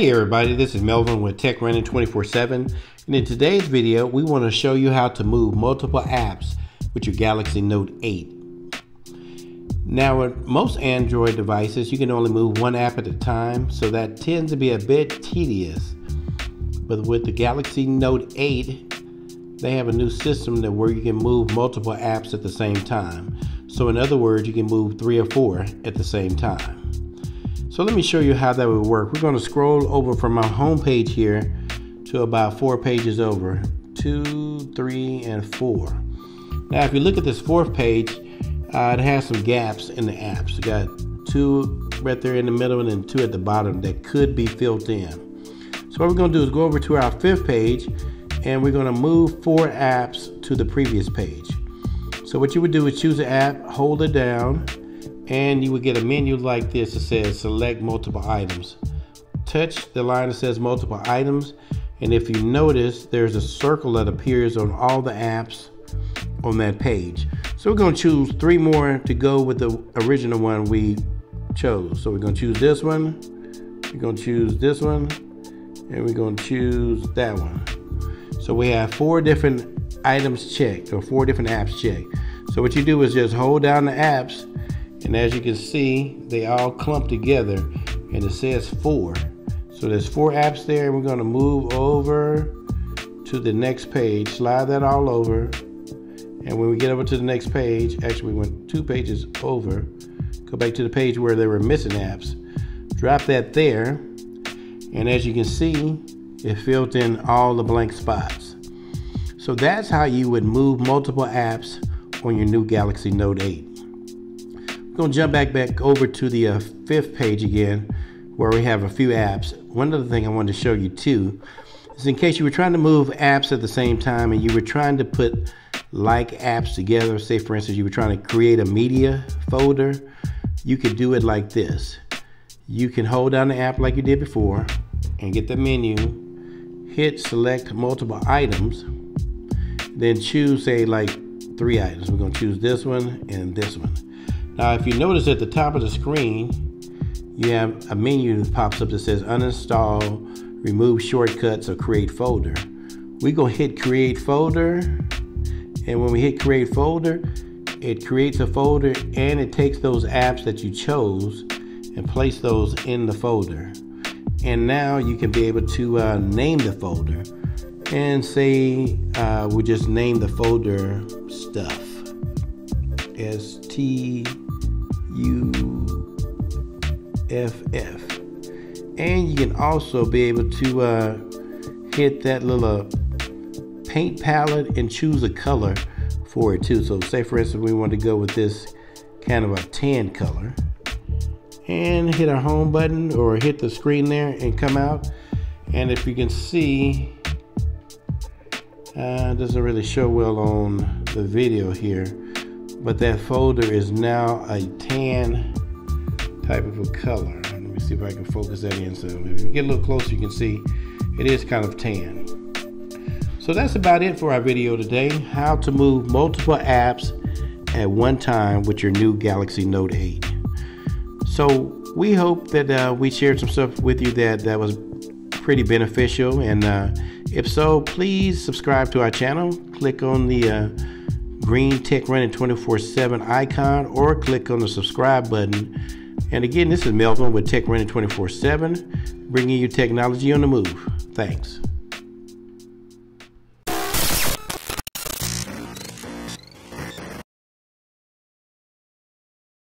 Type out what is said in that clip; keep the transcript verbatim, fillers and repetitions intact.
Hey everybody, this is Melvin with Tech Runin two four seven, and in today's video we want to show you how to move multiple apps with your Galaxy Note eight. Now with most Android devices you can only move one app at a time, so that tends to be a bit tedious. But with the Galaxy Note eight, they have a new system that where you can move multiple apps at the same time. So in other words, you can move three or four at the same time. So let me show you how that would work. We're going to scroll over from my home page here to about four pages over, two, three, and four. Now, if you look at this fourth page, uh, it has some gaps in the apps. You got two right there in the middle and then two at the bottom that could be filled in. So what we're going to do is go over to our fifth page, and we're going to move four apps to the previous page. So what you would do is choose an app, hold it down, and you would get a menu like this that says select multiple items. Touch the line that says multiple items, and if you notice, there's a circle that appears on all the apps on that page. So we're gonna choose three more to go with the original one we chose. So we're gonna choose this one, we're gonna choose this one, and we're gonna choose that one. So we have four different items checked, or four different apps checked. So what you do is just hold down the apps, and as you can see, they all clump together, and it says four. So there's four apps there, and we're gonna move over to the next page, slide that all over, and when we get over to the next page, actually we went two pages over, go back to the page where they were missing apps, drop that there, and as you can see, it filled in all the blank spots. So that's how you would move multiple apps on your new Galaxy Note eight. We're gonna jump back back over to the uh, fifth page again, where we have a few apps. One other thing I wanted to show you too is, in case you were trying to move apps at the same time and you were trying to put like apps together, say for instance you were trying to create a media folder, you could do it like this. You can hold down the app like you did before and get the menu, hit select multiple items, then choose say like three items. We're gonna choose this one and this one. Now, if you notice at the top of the screen, you have a menu that pops up that says uninstall, remove shortcuts, or create folder. We're gonna hit create folder, and when we hit create folder, it creates a folder and it takes those apps that you chose and place those in the folder. And now you can be able to uh, name the folder, and say uh, we just name the folder stuff. S T U F F. And you can also be able to uh, hit that little uh, paint palette and choose a color for it too. So say for instance we want to go with this kind of a tan color, and hit our home button or hit the screen there and come out, and if you can see, uh, doesn't really show well on the video here, but that folder is now a tan type of a color. Let me see if I can focus that in. So if you get a little closer, you can see it is kind of tan. So that's about it for our video today, how to move multiple apps at one time with your new Galaxy Note eight. So we hope that uh, we shared some stuff with you that, that was pretty beneficial. And uh, if so, please subscribe to our channel. Click on the uh, green Tech Runin two four seven icon, or click on the subscribe button. And again, this is Melvin with Tech Runin two four seven, bringing you technology on the move. Thanks.